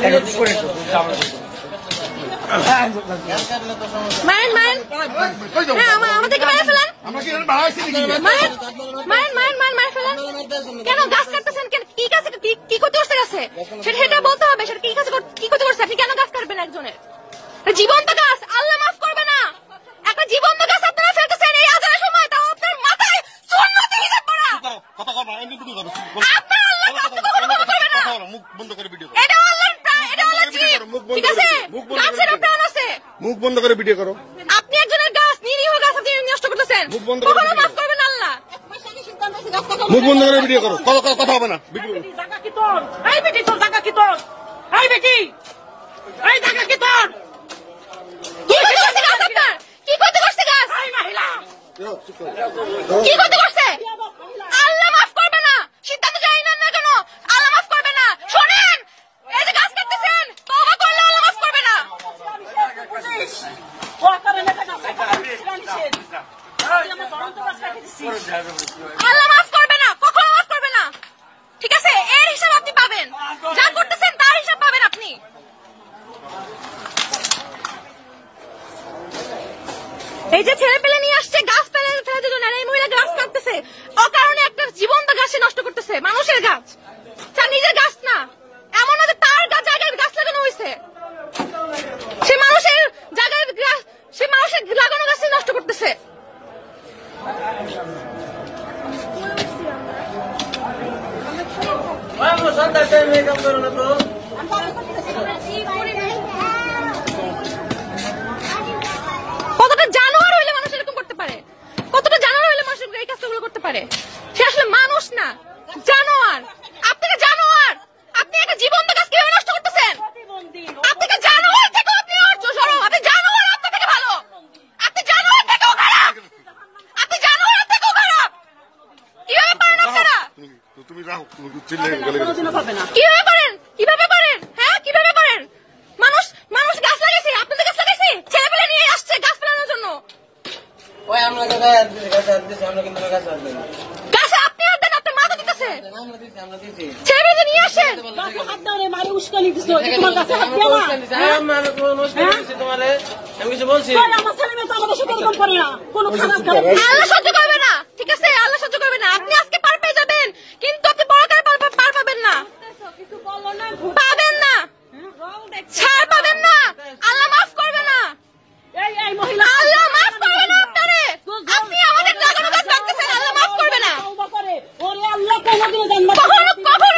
জীবন্ত গাছ আল্লাহ মাফ করবে না একটা জীবন্ত গাছ আপনারা ফেলতেছেন এই আজানের সময় তাও আপনার মাথায় সুন্নতি হিজাব পরা কথা কথা আমি ভিডিও করব আপনারা আল্লাহ মাফ করবে না মুখ বন্ধ করে ভিডিও করো এটা আল্লাহর প্রাণ এটা আল্লাহর জীব ঠিক আছে গাছের প্রাণ আছে মুখ বন্ধ করে ভিডিও করো আপনি একজনের গাছ নিরীহ গাছ আপনি নষ্ট করতেছেন কখনো মাফ করবে না আল্লাহ মুখ বন্ধ করে ভিডিও করো কথা হবে না ভিডিও টাকা কি তোর এই বেটি তোর টাকা কি তোর এই বেটি এই টাকা কি তোর ঠিক আছে এর হিসাব আপনি পাবেন যা করতেছেন তার হিসাব পাবেন আপনি এই যে ছেলে পেলে নিয়ে আসছে গাছ পেলে ফেলে দিল না এই মহিলা গাছ কাটতেছে অকারণে একটা জীবন্ত গাছে নষ্ট করতেছে মানুষের গাছ তার নিজের গাছ না এমন না যে তার জায়গায় গাছ লাগানো হয়েছে সে মানুষের জায়গায় সে মানুষের লাগানো গাছ নষ্ট করতেছে সে আসলে মানুষ না জানোয়ার আপনাকে জানোয়ার আপনি একটা জীবন্ত গাছ কিভাবে নষ্ট করতেছেন আপনাকে জানোয়ার থেকে আপনি অর্থ সরো আপনি জানোয়ার আপনার থেকে ভালো আপনি জানোয়ার থেকেও খারাপ আপনি জানোয়ার থেকেও খারাপ কিভাবে পারেন আপনারা তুমি রাখো কিভাবে পারেন কিভাবে পারেন হ্যাঁ কিভাবে পারেন মানুষ মানুষ গাছ লাগাইছে আপনাদের গাছ লাগাইছে ছেলে পেলে নিয়ে আসছে গাছ ফেলানোর জন্য আপনি আজকে পার পেয়ে যাবেন কিন্তু আপনি বড় কার পার পাবেন না পাবেন না ছাড় পাবেন না আল্লাহ মাফ করবে না এই মহিলা আল্লাহ মাফ করবে না আপনি আমাদের লাগানো গাছ কাটতেছেন আল্লাহ মাফ করবে না ওরে আল্লাহ কোনোদিনও জানবা কখনো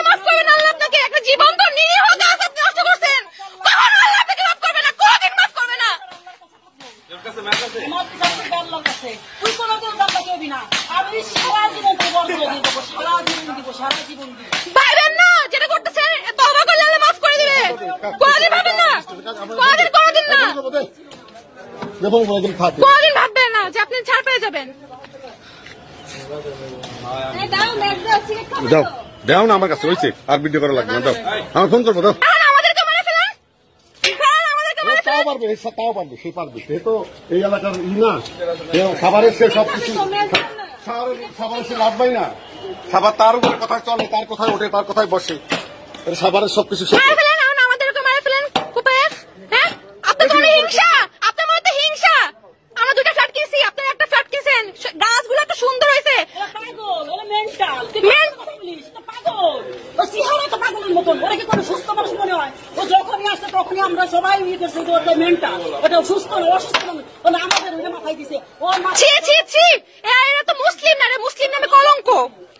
মাফ করবে না আল্লাহ আপনাকে একটা জীবন্ত নিরীহ গাছ আপনি নষ্ট করছেন কখনো আল্লাহ আপনাকে মাফ করবে না কোনোদিন মাফ করবে না তোর কাছে মাফ আছে মাফ করতে আল্লাহর কাছে তুই কোনোদিন দাম পাবি না আমি সারা জীবন তোর বন্ধ করে দেব সারা জীবন দিব ভাবেন না যেটা করতেছেন তওবা করলে আল্লাহ মাফ করে দিবে কোনোদিন ভাবেন না কোনোদিন না কোনোদিন ভাববেন যে আপনি ছাড় পেয়ে যাবেন দাও দাও না আমার কাছে হয়েছে আর ভিডিও করা লাগবে না দাও আমার ফোন করবো দাও আমাদেরকে মেরে ফেলেন তাও পারবে সে পারবে সে তো এই এলাকার ই না খাবারের সে সবকিছু খাবারের সে লাভ পাই না খাবার তার উপরে কোথায় চলে তার কোথায় ওঠে তার কোথায় বসে খাবারের সবকিছু আমাদেরকে মেরে ফেলেন কোপায় হ্যাঁ আপনার কোনো হিংসা আপনার মধ্যে হিংসা আমরা দুটো ফ্ল্যাট কিনছি আপনারা একটা ফ্ল্যাট কিনছেন গাছগুলো একটা সুন্দর হয়েছে পাগল ওরা মেন্টাল তো পাগল তো সিহারা তো পাগলের মতন ওরা কি কোনো সুস্থ মানুষ মনে হয় ও যখনই আসে তখনই আমরা সবাই নিয়ে করছি ওটা মেন্টাল ওটা সুস্থ অসুস্থ মানে আমাদের ওটা মাথায় দিছে ও ছি ছি ছি এরা তো মুসলিম না রে মুসলিম নামে কলঙ্ক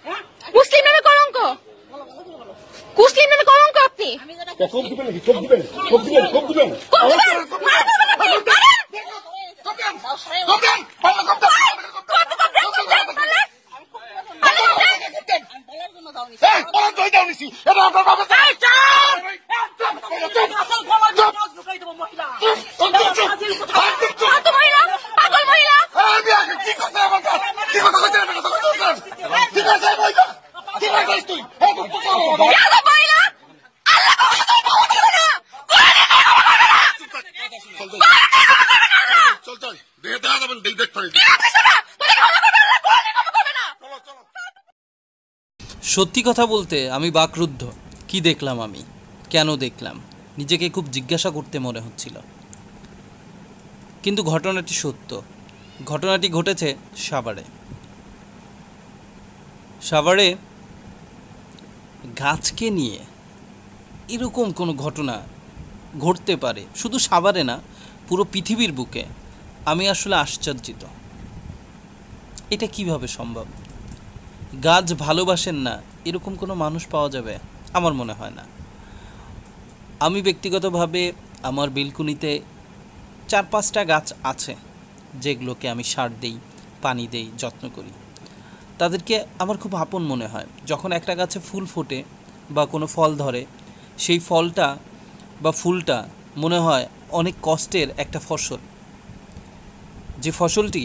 হ্যাঁ মুসলিম নামে কলঙ্ক মুসলিম নামে কলঙ্ক আপনি আমি যেটা কম দিবেন সত্যি কথা বলতে আমি বাকরুদ্ধ কি দেখলাম আমি কেন দেখলাম নিজেকে খুব জিজ্ঞাসা করতে মনে হচ্ছিল। কিন্তু ঘটনাটি সত্য। ঘটনাটি ঘটেছে সাভারে। সাভারে গাছকে নিয়ে এরকম কোনো ঘটনা ঘটতে পারে, শুধু সাভারে না, পুরো পৃথিবীর বুকে। আমি আসলে আশ্চর্যিত, এটা কিভাবে সম্ভব? গাছ ভালোবাসেন না এরকম কোনো মানুষ পাওয়া যাবে? আমার মনে হয় না। আমি ব্যক্তিগতভাবে আমার বেলকুনিতে 4-5টা গাছ আছে, যেগুলোকে আমি সার দিই, পানি দিই, যত্ন করি। তাদেরকে আমার খুব আপন মনে হয়। যখন একটা গাছে ফুল ফোটে বা কোনো ফল ধরে, সেই ফলটা বা ফুলটা মনে হয় অনেক কষ্টের একটা ফসল, যে ফসলটি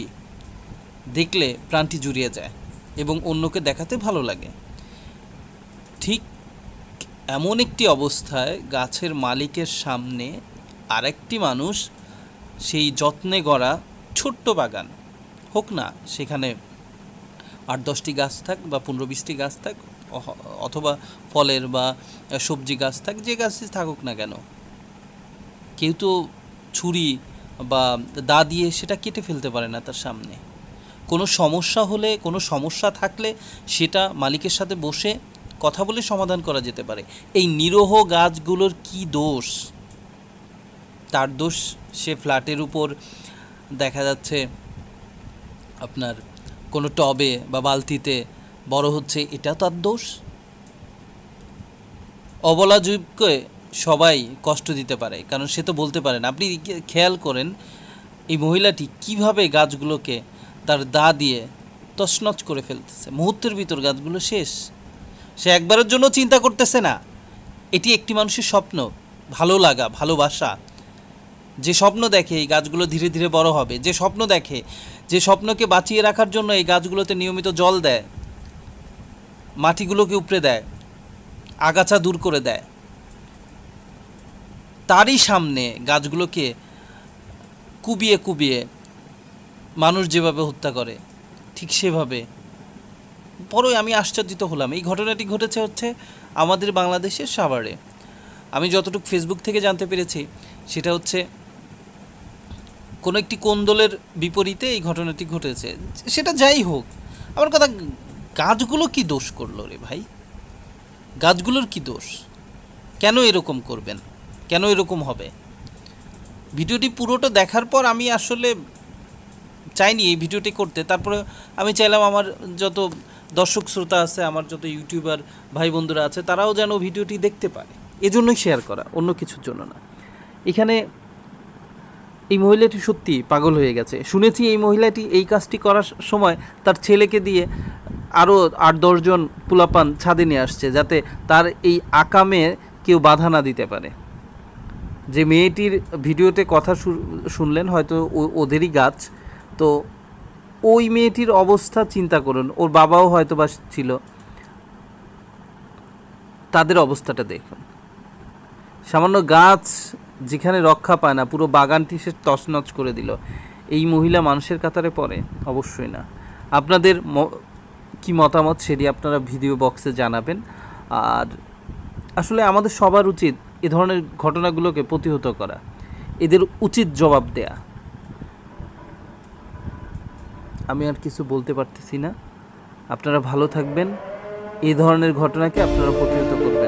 দেখলে প্রাণটি জুড়িয়ে যায় এবং অন্যকে দেখাতে ভালো লাগে। ঠিক এমন একটি অবস্থায় গাছের মালিকের সামনে আরেকটি মানুষ সেই যত্নে গড়া ছোট্ট বাগান হোক না, সেখানে 8-10টি গাছ থাক বা 15-20টি গাছ থাক, অথবা ফলের বা সবজি গাছ থাক, যে গাছই থাকুক না কেন, কেউ তো ছুরি বা দা দিয়ে সেটা কেটে ফেলতে পারে না। তার সামনে কোনো সমস্যা হলে, কোনো সমস্যা থাকলে সেটা মালিকের সাথে বসে কথা বলে সমাধান করা যেতে পারে। এই নিরহ গাছগুলোর কি দোষ? তার দোষ সে ফ্ল্যাটের উপর দেখা যাচ্ছে আপনার কোনো টবে বা বালতিতে বড় হচ্ছে, এটা তার দোষ? অবলা জীবকে সবাই কষ্ট দিতে পারে, কারণ সে তো বলতে পারে না। আপনি খেয়াল করেন এই মহিলাটি কিভাবে গাছগুলোকে তার দা দিয়ে তছনছ করে ফেলতেছে। মুহূর্তের ভিতর গাছগুলো শেষ। সে একবারের জন্য চিন্তা করতেছে না। এটি একটি মানুষের স্বপ্ন, ভালো লাগা, ভালোবাসা। যে স্বপ্ন দেখে এই গাছগুলো ধীরে ধীরে বড় হবে, যে স্বপ্ন দেখে, যে স্বপ্নকে বাঁচিয়ে রাখার জন্য এই গাছগুলোতে নিয়মিত জল দেয়, মাটিগুলোকে উপড়ে দেয়, আগাছা দূর করে দেয়, তারই সামনে গাছগুলোকে কুবিয়ে কুবিয়ে মানুষ যেভাবে হত্যা করে, ঠিক সেভাবে। পরে আমি আশ্চর্যিত হলাম। এই ঘটনাটি ঘটেছে হচ্ছে আমাদের বাংলাদেশের সাভারে। আমি যতটুকু ফেসবুক থেকে জানতে পেরেছি, সেটা হচ্ছে কোনো একটি কোন্দলের বিপরীতে এই ঘটনাটি ঘটেছে। সেটা যাই হোক, আমার কথা, গাছগুলো কি দোষ করলো রে ভাই? গাছগুলোর কি দোষ? কেন এরকম করবেন? কেন এরকম হবে? ভিডিওটি পুরোটা দেখার পর আমি আসলে চাইনি এই ভিডিওটি করতে। তারপরে আমি চাইলাম আমার যত দর্শক শ্রোতা আছে, আমার যত ইউটিউবার ভাই বন্ধুরা আছে, তারাও যেন ভিডিওটি দেখতে পারে। এজন্যই শেয়ার করা, অন্য কিছুর জন্য না। এখানে এই মহিলাটি সত্যি পাগল হয়ে গেছে। শুনেছি এই মহিলাটি এই কাজটি করার সময় তার ছেলেকে দিয়ে আরও 8-10 জন পোলাপান ছাদে নিয়ে আসছে, যাতে তার এই আকামে কেউ বাধা না দিতে পারে। যে মেয়েটির ভিডিওতে কথা শুনলেন, হয়তো ওদেরই গাছ। তো ওই মেয়েটির অবস্থা চিন্তা করুন। ওর বাবাও হয়তো বা ছিল। তাদের অবস্থাটা দেখুন। সামান্য গাছ যেখানে রক্ষা পায় না, পুরো বাগানটি সে তছনছ করে দিল। এই মহিলা মানুষের কাতারে পড়ে? অবশ্যই না। আপনাদের কি মতামত, সেটি আপনারা ভিডিও বক্সে জানাবেন। আর আসলে আমাদের সবার উচিত এ ধরনের ঘটনাগুলোকে প্রতিহত করা, এদের উচিত জবাব দেয়া। আমি আর কিছু বলতে পারতেছি না। আপনারা ভালো থাকবেন। এই ধরনের ঘটনাকে আপনারা প্রতিহত করবেন।